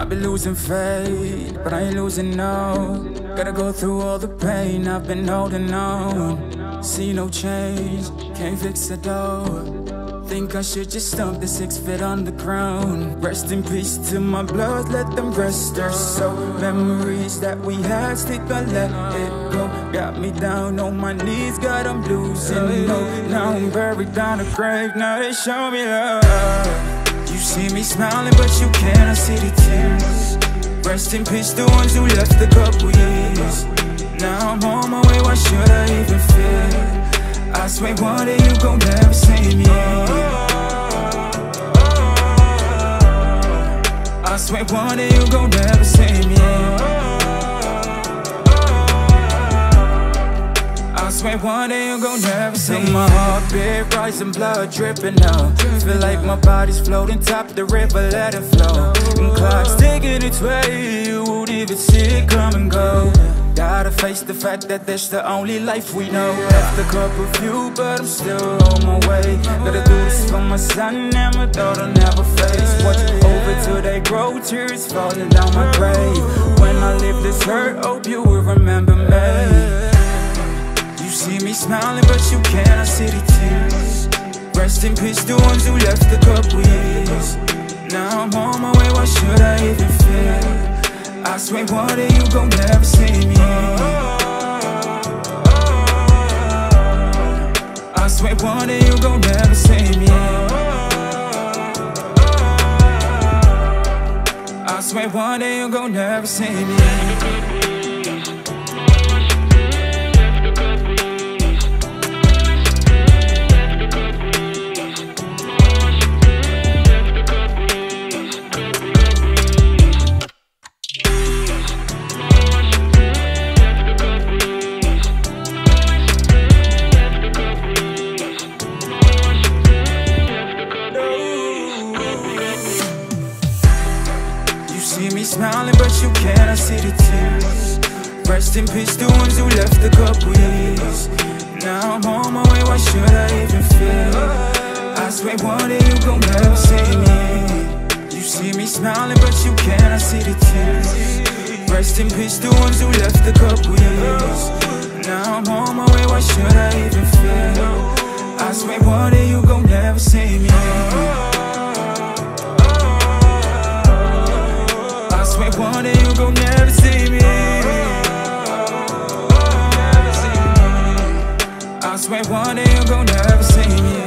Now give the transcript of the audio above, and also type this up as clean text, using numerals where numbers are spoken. I've been losing faith, but I ain't losing now. Gotta go through all the pain I've been holding on. See no change, can't fix it though. Think I should just stomp the 6 feet on the ground. Rest in peace to my blood, let them rest their soul. Memories that we had, stick and let it go. Got me down on my knees, got them losing hope. Now I'm buried down the grave, now they show me love. You see me smiling, but you cannot see the tears. Rest in peace, the ones who left a couple years. Now I'm on my way, why should I even fear? I swear one day you gon' never see me. I swear one day you gon' never see me. I swear one day you gon' never see me. Till my heartbeat rising, blood dripping out. Feel like my body's floating, top the river, let it flow. And clock's taking its way, you won't even see it come and go. Gotta face the fact that that's the only life we know. Left a couple few, but I'm still on my way. Gotta do this for my son and my daughter, never face. Watch over till they grow, tears falling down my grave. When I leave this hurt, hope you will remember me. You see me smiling, but you cannot see the tears. Rest in peace, the ones who left a couple years. Now I'm on my way, why should I even fear? I swear one day you gon' never see me. I swear one day you gon' never see me. I swear one day you gon' never see me. Smiling, but you cannot see the tears. Rest in peace, the ones who left a couple years. Now I'm on my way, why should I even fear? I swear one day you gon' never see me. You see me smiling, but you cannot see the tears. Rest in peace, the ones who left a couple years. Now I'm on my way, why should I even fear? I swear one day you gon' never see me. One day you gon' never see me. I swear one day you gon' never see me.